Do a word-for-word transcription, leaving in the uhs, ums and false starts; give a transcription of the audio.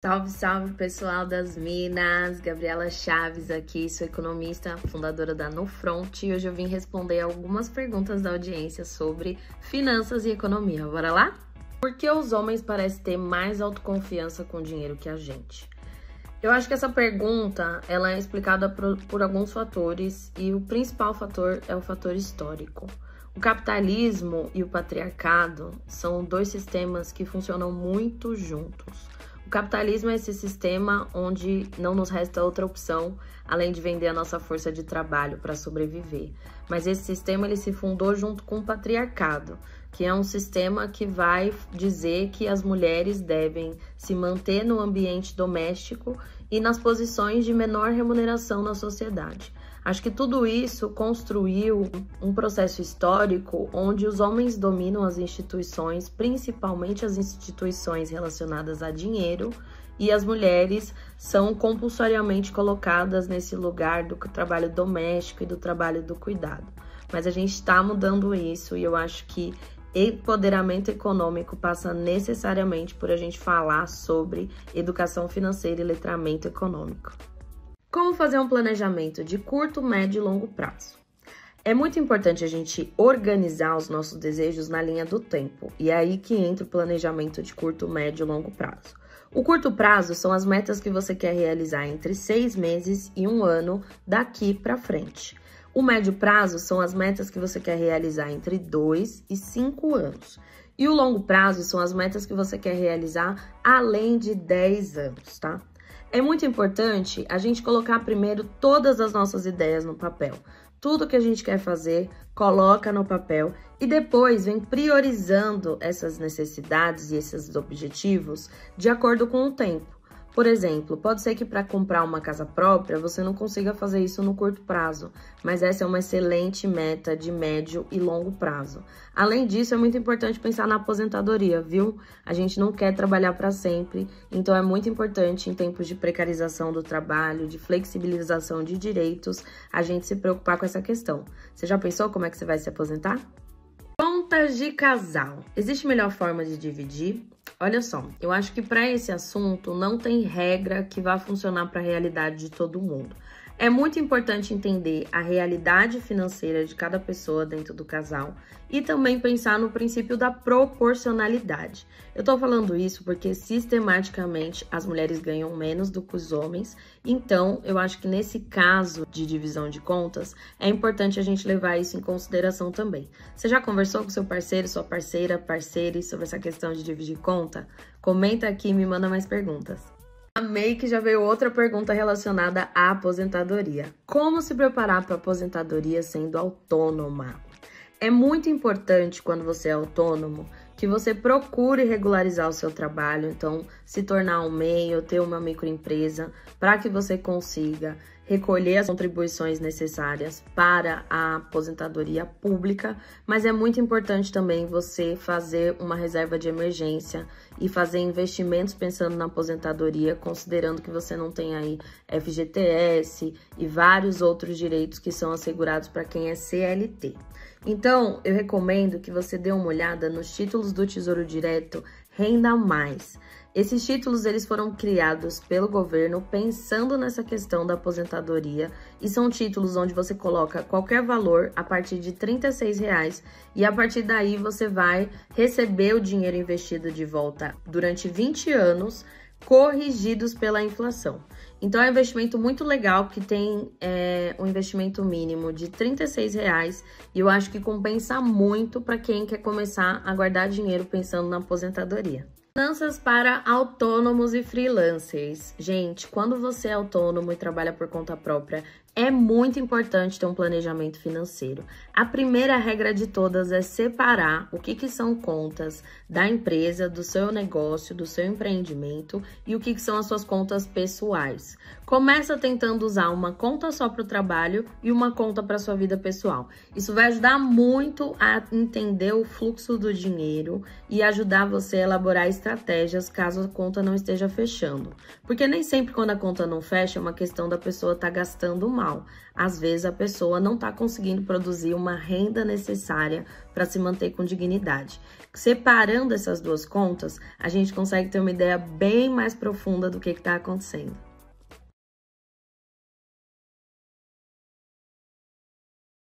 Salve, salve pessoal das Minas, Gabriela Chaves aqui, sou economista, fundadora da Nofront e hoje eu vim responder algumas perguntas da audiência sobre finanças e economia, bora lá? Por que os homens parecem ter mais autoconfiança com o dinheiro que a gente? Eu acho que essa pergunta, ela é explicada por, por alguns fatores e o principal fator é o fator histórico. O capitalismo e o patriarcado são dois sistemas que funcionam muito juntos. O capitalismo é esse sistema onde não nos resta outra opção além de vender a nossa força de trabalho para sobreviver. Mas esse sistema ele se fundou junto com o patriarcado, que é um sistema que vai dizer que as mulheres devem se manter no ambiente doméstico e nas posições de menor remuneração na sociedade. Acho que tudo isso construiu um processo histórico onde os homens dominam as instituições, principalmente as instituições relacionadas a dinheiro, e as mulheres são compulsoriamente colocadas nesse lugar do trabalho doméstico e do trabalho do cuidado. Mas a gente está mudando isso e eu acho que empoderamento econômico passa necessariamente por a gente falar sobre educação financeira e letramento econômico. Como fazer um planejamento de curto, médio e longo prazo? É muito importante a gente organizar os nossos desejos na linha do tempo, e é aí que entra o planejamento de curto, médio e longo prazo. O curto prazo são as metas que você quer realizar entre seis meses e um ano daqui para frente. O médio prazo são as metas que você quer realizar entre dois e cinco anos. E o longo prazo são as metas que você quer realizar além de dez anos, tá? É muito importante a gente colocar primeiro todas as nossas ideias no papel. Tudo que a gente quer fazer, coloca no papel e depois vem priorizando essas necessidades e esses objetivos de acordo com o tempo. Por exemplo, pode ser que para comprar uma casa própria você não consiga fazer isso no curto prazo, mas essa é uma excelente meta de médio e longo prazo. Além disso, é muito importante pensar na aposentadoria, viu? A gente não quer trabalhar para sempre, então é muito importante em tempos de precarização do trabalho, de flexibilização de direitos, a gente se preocupar com essa questão. Você já pensou como é que você vai se aposentar? Contas de casal. Existe melhor forma de dividir? Olha só, eu acho que para esse assunto não tem regra que vá funcionar para a realidade de todo mundo. É muito importante entender a realidade financeira de cada pessoa dentro do casal e também pensar no princípio da proporcionalidade. Eu tô falando isso porque sistematicamente as mulheres ganham menos do que os homens, então eu acho que nesse caso de divisão de contas é importante a gente levar isso em consideração também. Você já conversou com seu parceiro, sua parceira, parceiro sobre essa questão de dividir conta? Comenta aqui e me manda mais perguntas. Amei que já veio outra pergunta relacionada à aposentadoria. Como se preparar para a aposentadoria sendo autônoma? É muito importante quando você é autônomo que você procure regularizar o seu trabalho, então se tornar um MEI ou ter uma microempresa para que você consiga recolher as contribuições necessárias para a aposentadoria pública, mas é muito importante também você fazer uma reserva de emergência e fazer investimentos pensando na aposentadoria, considerando que você não tem aí F G T S e vários outros direitos que são assegurados para quem é C L T. Então, eu recomendo que você dê uma olhada nos títulos do Tesouro Direto Renda Mais. Esses títulos eles foram criados pelo governo pensando nessa questão da aposentadoria e são títulos onde você coloca qualquer valor a partir de trinta e seis reais e a partir daí você vai receber o dinheiro investido de volta durante vinte anos corrigidos pela inflação. Então é um investimento muito legal que tem é, um investimento mínimo de trinta e seis reais e eu acho que compensa muito para quem quer começar a guardar dinheiro pensando na aposentadoria. Finanças para autônomos e freelancers. Gente, quando você é autônomo e trabalha por conta própria, é muito importante ter um planejamento financeiro. A primeira regra de todas é separar o que, que são contas da empresa, do seu negócio, do seu empreendimento e o que, que são as suas contas pessoais. Começa tentando usar uma conta só para o trabalho e uma conta para a sua vida pessoal. Isso vai ajudar muito a entender o fluxo do dinheiro e ajudar você a elaborar estratégias caso a conta não esteja fechando. Porque nem sempre quando a conta não fecha é uma questão da pessoa estar gastando mais. formal. Às vezes a pessoa não está conseguindo produzir uma renda necessária para se manter com dignidade. Separando essas duas contas, a gente consegue ter uma ideia bem mais profunda do que está acontecendo.